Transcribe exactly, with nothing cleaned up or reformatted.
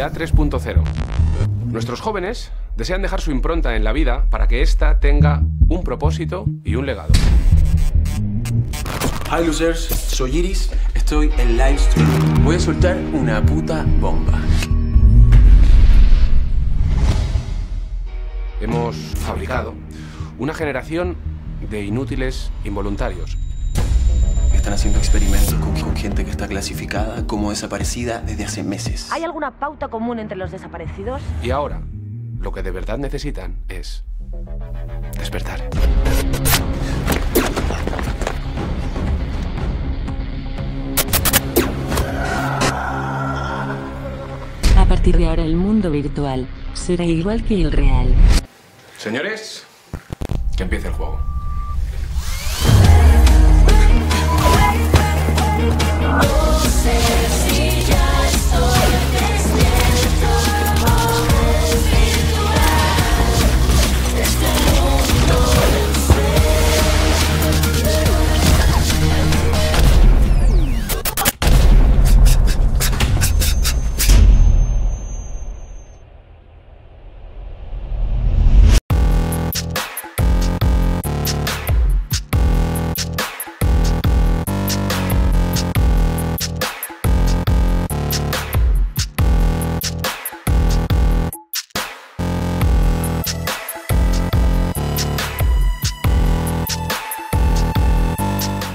Movilidad tres punto cero. Nuestros jóvenes desean dejar su impronta en la vida para que ésta tenga un propósito y un legado. Hi losers, soy Iris, estoy en Livestream. Voy a soltar una puta bomba. Hemos fabricado una generación de inútiles involuntarios. Están haciendo experimentos con, con gente que está clasificada como desaparecida desde hace meses. ¿Hay alguna pauta común entre los desaparecidos? Y ahora, lo que de verdad necesitan es despertar. A partir de ahora el mundo virtual será igual que el real. Señores, que empiece el juego.